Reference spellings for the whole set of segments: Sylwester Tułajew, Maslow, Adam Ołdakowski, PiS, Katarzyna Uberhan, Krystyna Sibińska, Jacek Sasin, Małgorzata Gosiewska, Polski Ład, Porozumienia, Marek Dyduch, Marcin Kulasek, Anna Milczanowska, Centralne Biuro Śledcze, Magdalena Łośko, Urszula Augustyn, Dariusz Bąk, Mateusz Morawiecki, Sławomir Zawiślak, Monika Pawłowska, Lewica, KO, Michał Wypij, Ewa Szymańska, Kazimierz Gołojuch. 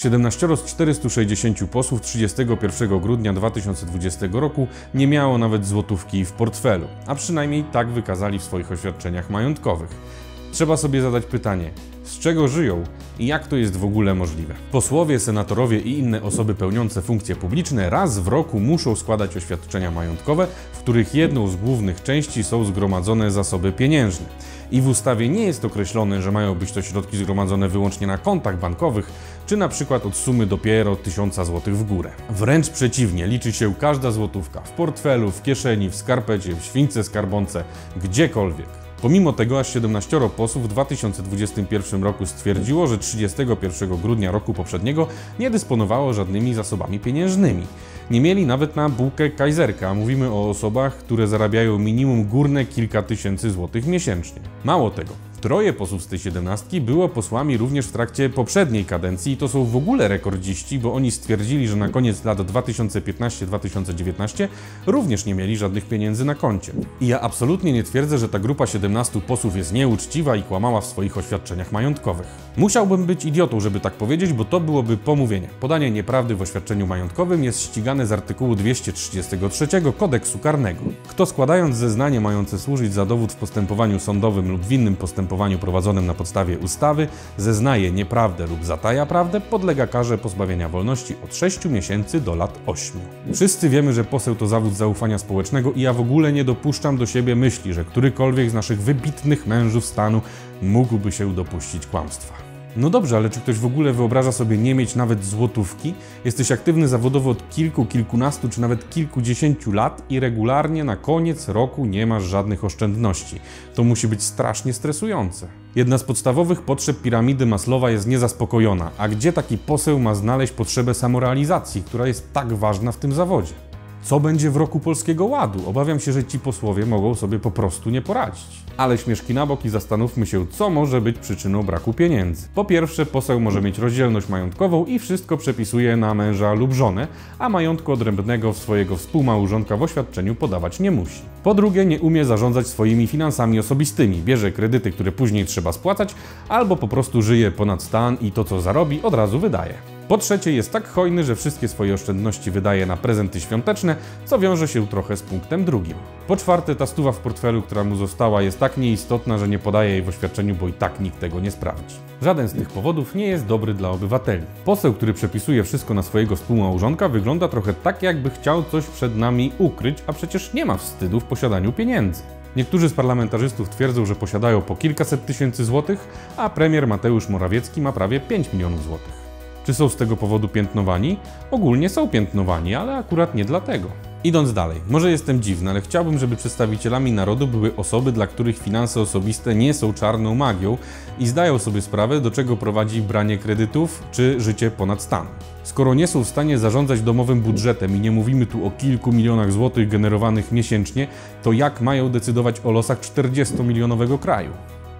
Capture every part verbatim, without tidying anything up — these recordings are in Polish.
siedemnaście z czterystu sześćdziesięciu posłów trzydziestego pierwszego grudnia dwa tysiące dwudziestego roku nie miało nawet złotówki w portfelu, a przynajmniej tak wykazali w swoich oświadczeniach majątkowych. Trzeba sobie zadać pytanie, z czego żyją i jak to jest w ogóle możliwe? Posłowie, senatorowie i inne osoby pełniące funkcje publiczne raz w roku muszą składać oświadczenia majątkowe, w których jedną z głównych części są zgromadzone zasoby pieniężne. I w ustawie nie jest określone, że mają być to środki zgromadzone wyłącznie na kontach bankowych, czy na przykład od sumy dopiero tysiąca złotych w górę. Wręcz przeciwnie, liczy się każda złotówka w portfelu, w kieszeni, w skarpecie, w śwince skarbonce, gdziekolwiek. Pomimo tego aż siedemnaście posłów w dwa tysiące dwudziestym pierwszym roku stwierdziło, że trzydziestego pierwszego grudnia roku poprzedniego nie dysponowało żadnymi zasobami pieniężnymi. Nie mieli nawet na bułkę kajzerka, mówimy o osobach, które zarabiają minimum górne kilka tysięcy złotych miesięcznie. Mało tego, troje posłów z tej siedemnastki było posłami również w trakcie poprzedniej kadencji i to są w ogóle rekordziści, bo oni stwierdzili, że na koniec lat dwa tysiące piętnastego dwa tysiące dziewiętnastego również nie mieli żadnych pieniędzy na koncie. I ja absolutnie nie twierdzę, że ta grupa siedemnastu posłów jest nieuczciwa i kłamała w swoich oświadczeniach majątkowych. Musiałbym być idiotą, żeby tak powiedzieć, bo to byłoby pomówienie. Podanie nieprawdy w oświadczeniu majątkowym jest ścigane z artykułu dwieście trzydziestego trzeciego Kodeksu Karnego. Kto składając zeznanie mające służyć za dowód w postępowaniu sądowym lub w innym postępowaniu prowadzonym na podstawie ustawy, zeznaje nieprawdę lub zataja prawdę, podlega karze pozbawienia wolności od sześciu miesięcy do lat ośmiu. Wszyscy wiemy, że poseł to zawód zaufania społecznego i ja w ogóle nie dopuszczam do siebie myśli, że którykolwiek z naszych wybitnych mężów stanu mógłby się dopuścić kłamstwa. No dobrze, ale czy ktoś w ogóle wyobraża sobie nie mieć nawet złotówki? Jesteś aktywny zawodowo od kilku, kilkunastu czy nawet kilkudziesięciu lat i regularnie na koniec roku nie masz żadnych oszczędności. To musi być strasznie stresujące. Jedna z podstawowych potrzeb piramidy Maslowa jest niezaspokojona, a gdzie taki poseł ma znaleźć potrzebę samorealizacji, która jest tak ważna w tym zawodzie? Co będzie w roku Polskiego Ładu? Obawiam się, że ci posłowie mogą sobie po prostu nie poradzić. Ale śmieszki na bok i zastanówmy się, co może być przyczyną braku pieniędzy. Po pierwsze, poseł może mieć rozdzielność majątkową i wszystko przepisuje na męża lub żonę, a majątku odrębnego swojego współmałżonka w oświadczeniu podawać nie musi. Po drugie, nie umie zarządzać swoimi finansami osobistymi, bierze kredyty, które później trzeba spłacać, albo po prostu żyje ponad stan i to, co zarobi, od razu wydaje. Po trzecie, jest tak hojny, że wszystkie swoje oszczędności wydaje na prezenty świąteczne, co wiąże się trochę z punktem drugim. Po czwarte, ta stuwa w portfelu, która mu została, jest tak nieistotna, że nie podaje jej w oświadczeniu, bo i tak nikt tego nie sprawdzi. Żaden z tych powodów nie jest dobry dla obywateli. Poseł, który przepisuje wszystko na swojego współmałżonka, wygląda trochę tak, jakby chciał coś przed nami ukryć, a przecież nie ma wstydu w posiadaniu pieniędzy. Niektórzy z parlamentarzystów twierdzą, że posiadają po kilkaset tysięcy złotych, a premier Mateusz Morawiecki ma prawie pięć milionów złotych. Czy są z tego powodu piętnowani? Ogólnie są piętnowani, ale akurat nie dlatego. Idąc dalej, może jestem dziwny, ale chciałbym, żeby przedstawicielami narodu były osoby, dla których finanse osobiste nie są czarną magią i zdają sobie sprawę, do czego prowadzi branie kredytów czy życie ponad stan. Skoro nie są w stanie zarządzać domowym budżetem i nie mówimy tu o kilku milionach złotych generowanych miesięcznie, to jak mają decydować o losach czterdziestomilionowego kraju?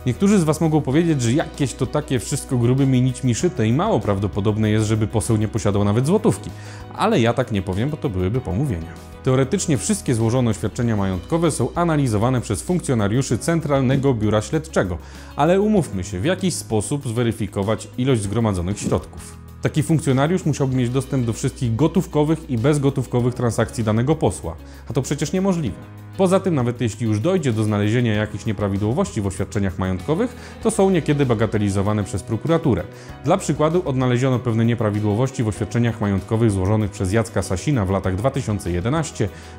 Niektórzy z Was mogą powiedzieć, że jakieś to takie wszystko grubymi nićmi szyte i mało prawdopodobne jest, żeby poseł nie posiadał nawet złotówki. Ale ja tak nie powiem, bo to byłyby pomówienia. Teoretycznie wszystkie złożone oświadczenia majątkowe są analizowane przez funkcjonariuszy Centralnego Biura Śledczego, ale umówmy się, w jakiś sposób zweryfikować ilość zgromadzonych środków. Taki funkcjonariusz musiałby mieć dostęp do wszystkich gotówkowych i bezgotówkowych transakcji danego posła, a to przecież niemożliwe. Poza tym, nawet jeśli już dojdzie do znalezienia jakichś nieprawidłowości w oświadczeniach majątkowych, to są niekiedy bagatelizowane przez prokuraturę. Dla przykładu odnaleziono pewne nieprawidłowości w oświadczeniach majątkowych złożonych przez Jacka Sasina w latach dwa tysiące jedenastego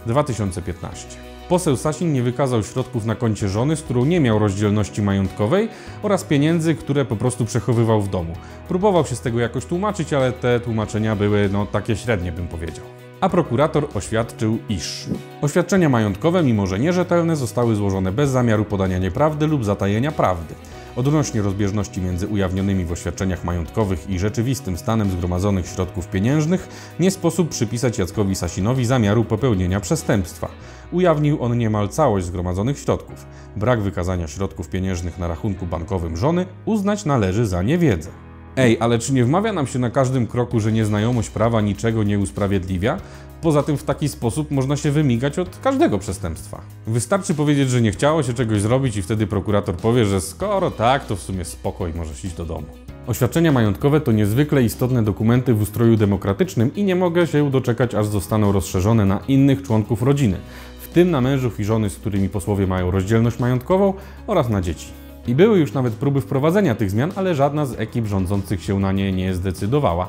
do dwa tysiące piętnastego. Poseł Sasin nie wykazał środków na koncie żony, z którą nie miał rozdzielności majątkowej oraz pieniędzy, które po prostu przechowywał w domu. Próbował się z tego jakoś tłumaczyć, ale te tłumaczenia były, no, takie średnie bym powiedział. A prokurator oświadczył, iż oświadczenia majątkowe, mimo że nierzetelne, zostały złożone bez zamiaru podania nieprawdy lub zatajenia prawdy. Odnośnie rozbieżności między ujawnionymi w oświadczeniach majątkowych i rzeczywistym stanem zgromadzonych środków pieniężnych nie sposób przypisać Jackowi Sasinowi zamiaru popełnienia przestępstwa. Ujawnił on niemal całość zgromadzonych środków. Brak wykazania środków pieniężnych na rachunku bankowym żony uznać należy za niewiedzę. Ej, ale czy nie wmawia nam się na każdym kroku, że nieznajomość prawa niczego nie usprawiedliwia? Poza tym w taki sposób można się wymigać od każdego przestępstwa. Wystarczy powiedzieć, że nie chciało się czegoś zrobić i wtedy prokurator powie, że skoro tak, to w sumie spoko i możesz iść do domu. Oświadczenia majątkowe to niezwykle istotne dokumenty w ustroju demokratycznym i nie mogę się doczekać, aż zostaną rozszerzone na innych członków rodziny, w tym na mężów i żony, z którymi posłowie mają rozdzielność majątkową, oraz na dzieci. I były już nawet próby wprowadzenia tych zmian, ale żadna z ekip rządzących się na nie nie zdecydowała.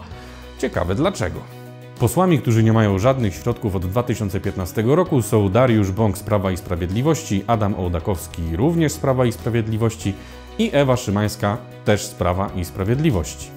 Ciekawe dlaczego. Posłami, którzy nie mają żadnych środków od dwa tysiące piętnastego roku są Dariusz Bąk z Prawa i Sprawiedliwości, Adam Ołdakowski również z Prawa i Sprawiedliwości i Ewa Szymańska też z Prawa i Sprawiedliwości.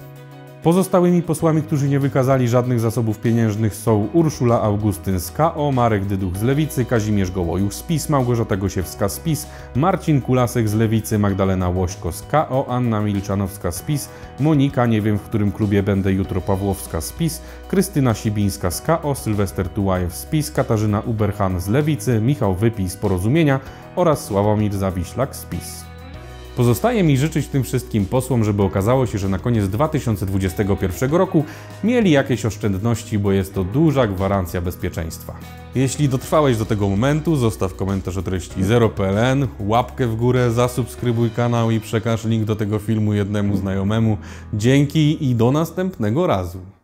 Pozostałymi posłami, którzy nie wykazali żadnych zasobów pieniężnych są Urszula Augustyn z K O, Marek Dyduch z Lewicy, Kazimierz Gołojuch z PiS, Małgorzata Gosiewska z PiS, Marcin Kulasek z Lewicy, Magdalena Łośko z K O, Anna Milczanowska z PiS, Monika, nie wiem w którym klubie będę jutro, Pawłowska z PiS, Krystyna Sibińska z K O, Sylwester Tułajew z PiS, Katarzyna Uberhan z Lewicy, Michał Wypij z Porozumienia oraz Sławomir Zawiślak z PiS. Pozostaje mi życzyć tym wszystkim posłom, żeby okazało się, że na koniec dwa tysiące dwudziestego pierwszego roku mieli jakieś oszczędności, bo jest to duża gwarancja bezpieczeństwa. Jeśli dotrwałeś do tego momentu, zostaw komentarz o treści zero kropka p l n, łapkę w górę, zasubskrybuj kanał i przekaż link do tego filmu jednemu znajomemu. Dzięki i do następnego razu.